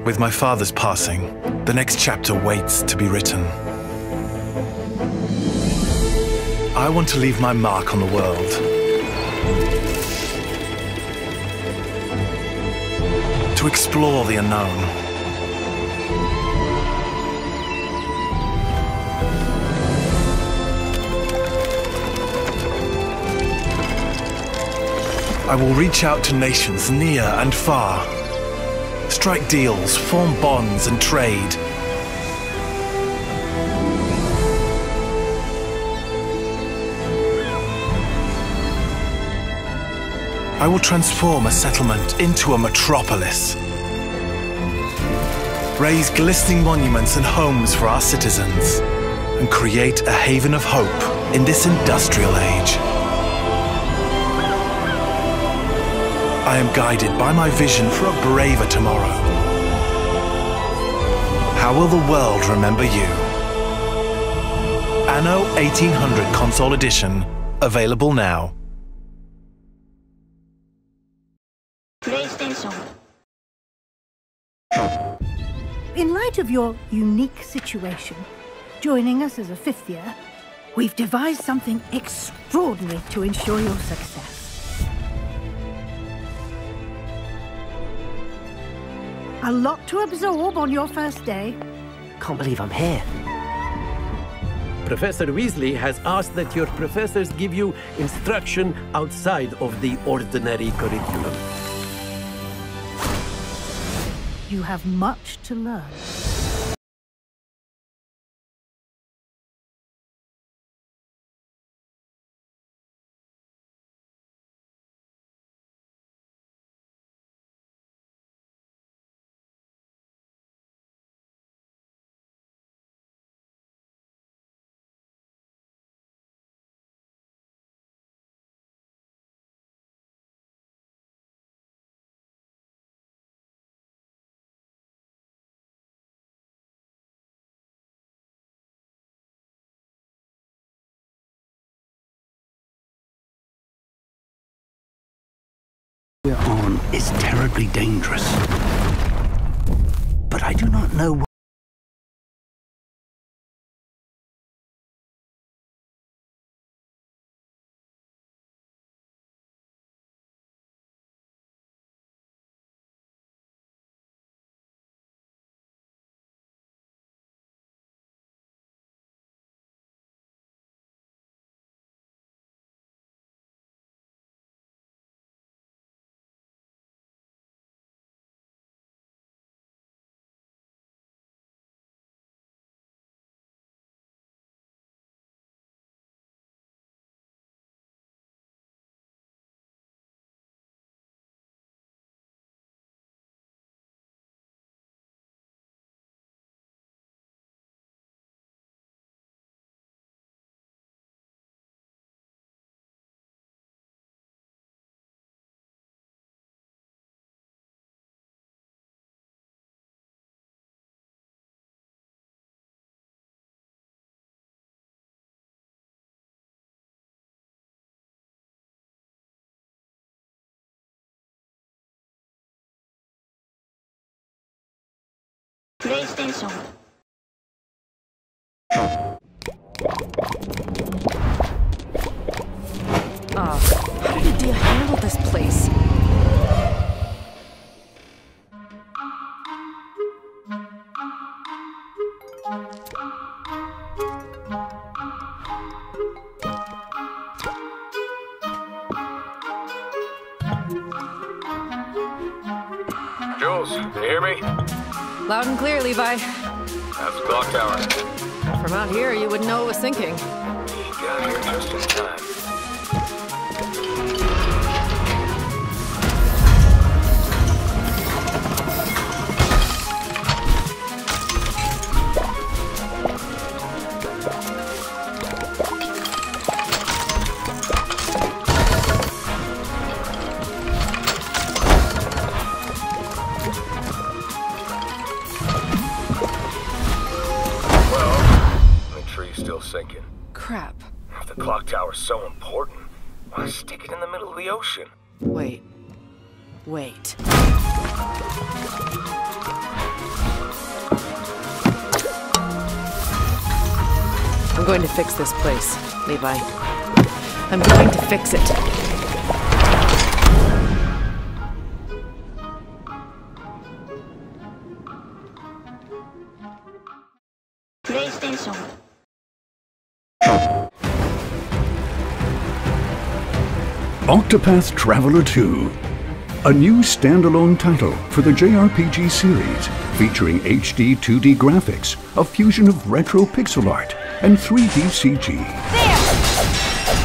With my father's passing, the next chapter waits to be written. I want to leave my mark on the world. To explore the unknown. I will reach out to nations near and far. Strike deals, form bonds and trade. I will transform a settlement into a metropolis. Raise glistening monuments and homes for our citizens, and create a haven of hope in this industrial age. I am guided by my vision for a braver tomorrow. How will the world remember you? Anno 1800 Console Edition, available now. PlayStation. In light of your unique situation, joining us as a fifth year, we've devised something extraordinary to ensure your success. A lot to absorb on your first day. Can't believe I'm here. Professor Weasley has asked that your professors give you instruction outside of the ordinary curriculum. You have much to learn. We're on is terribly dangerous, but I do not know what. PlayStation. How did Dia handle this place? Jules, you hear me? Loud and clear, Levi. That's the clock tower. From out here, you wouldn't know it was sinking. You got here just in time. Sinking. Crap. The clock tower's so important. Just stick it in the middle of the ocean. Wait. Wait. I'm going to fix this place, Levi. I'm going to fix it. Octopath Traveler 2, a new standalone title for the JRPG series, featuring HD 2D graphics, a fusion of retro pixel art, and 3D CG. There!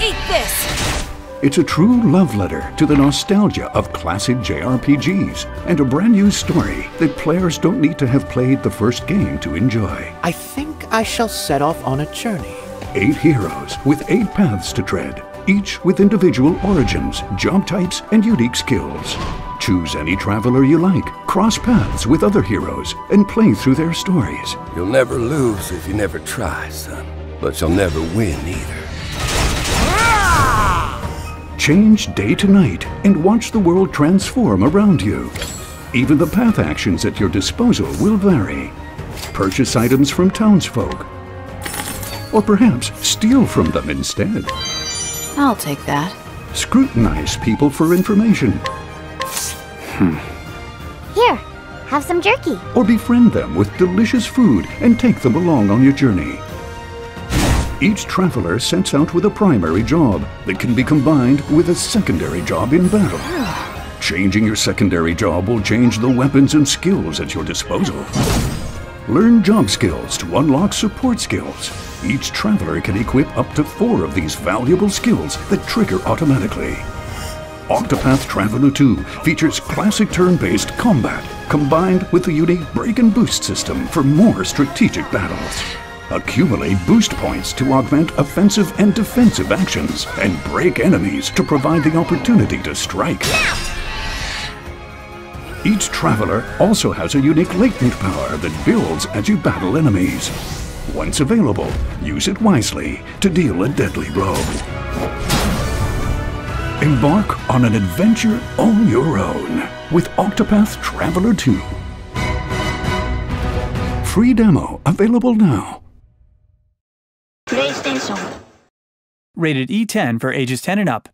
Eat this! It's a true love letter to the nostalgia of classic JRPGs, and a brand new story that players don't need to have played the first game to enjoy. I think I shall set off on a journey. 8 heroes with 8 paths to tread, each with individual origins, job types, and unique skills. Choose any traveler you like, cross paths with other heroes, and play through their stories. You'll never lose if you never try, son. But you'll never win either. Change day to night and watch the world transform around you. Even the path actions at your disposal will vary. Purchase items from townsfolk, or perhaps steal from them instead. I'll take that. Scrutinize people for information. Here, have some jerky. Or befriend them with delicious food and take them along on your journey. Each traveler sets out with a primary job that can be combined with a secondary job in battle. Changing your secondary job will change the weapons and skills at your disposal. Learn job skills to unlock support skills. Each traveler can equip up to 4 of these valuable skills that trigger automatically. Octopath Traveler 2 features classic turn-based combat combined with the unique break and boost system for more strategic battles. Accumulate boost points to augment offensive and defensive actions and break enemies to provide the opportunity to strike. Each traveler also has a unique latent power that builds as you battle enemies. Once available, use it wisely to deal a deadly blow. Embark on an adventure on your own with Octopath Traveler 2. Free demo available now. PlayStation. Rated E10 for ages 10 and up.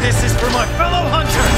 This is for my fellow hunters!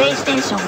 PlayStation.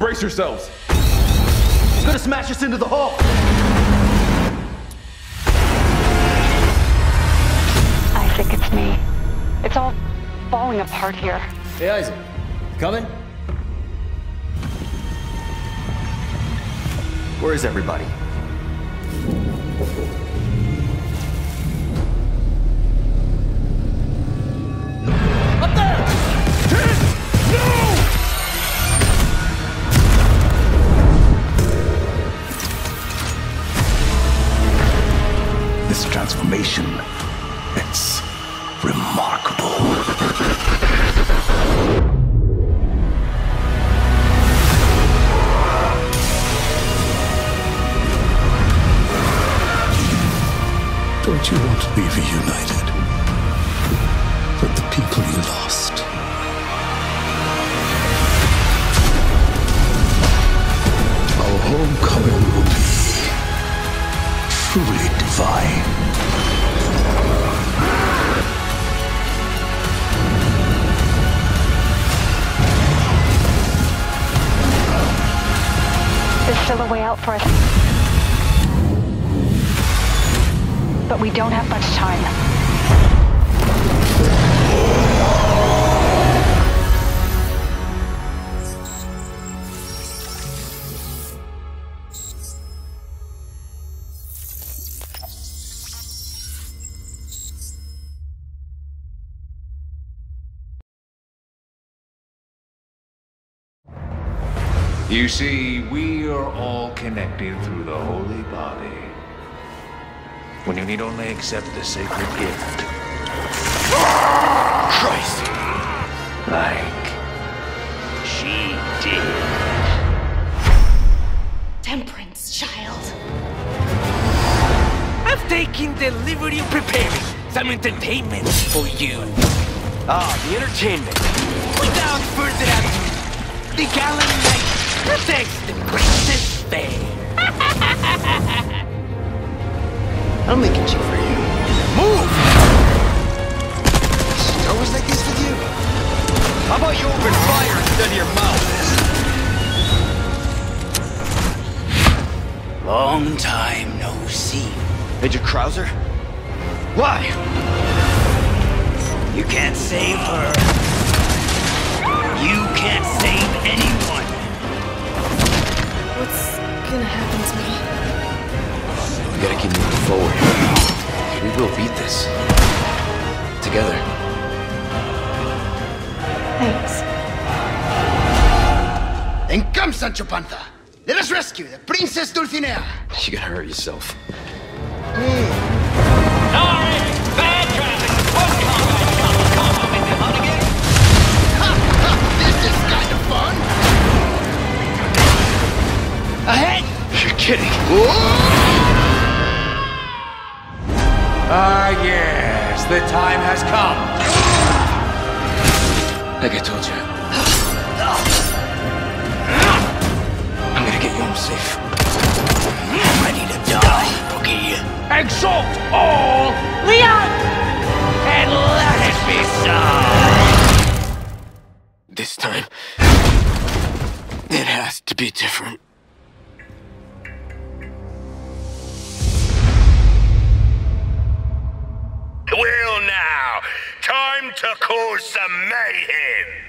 Brace yourselves! It's gonna smash us into the hall! Isaac, it's me. It's all falling apart here. Hey, Isaac. Coming? Where is everybody? Up there! Hit! No! This transformation, it's remarkable. Don't you want to be reunited with the people you lost? Our homecoming will be truly divine. There's still a way out for us, but we don't have much time. You see, we are all connected through the holy body. When you need only accept the sacred gift. Christ! Like she did. Temperance, child. I've taken the liberty of preparing some entertainment for you. The entertainment. Without further ado, the gallant knight protects the greatest thing. I'll make it cheap for you. Move! She's always like this with you. How about you open fire instead of your mouth? Long time no see. Major Krauser? Why? You can't save her. You can't save anyone. What's gonna happen to me? We gotta keep moving forward. We will beat this. Together. Thanks. Then come, Sancho Panza! Let us rescue the Princess Dulcinea! You're gonna hurt yourself. Sorry! Bad traffic! Come on, make them out again! This is kind of fun! Ahead! You're kidding. Yes, the time has come. Like I told you, I'm gonna get you home safe. I'm ready to die, Pookie. Exalt all! Leon! And let it be so! This time, it has to be different. will now. Time to cause some mayhem.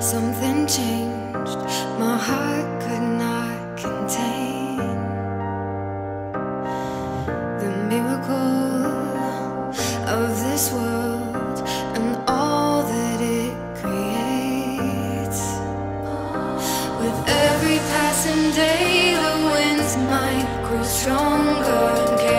Something changed, my heart could not contain the miracle of this world and all that it creates. With every passing day, the winds might grow stronger.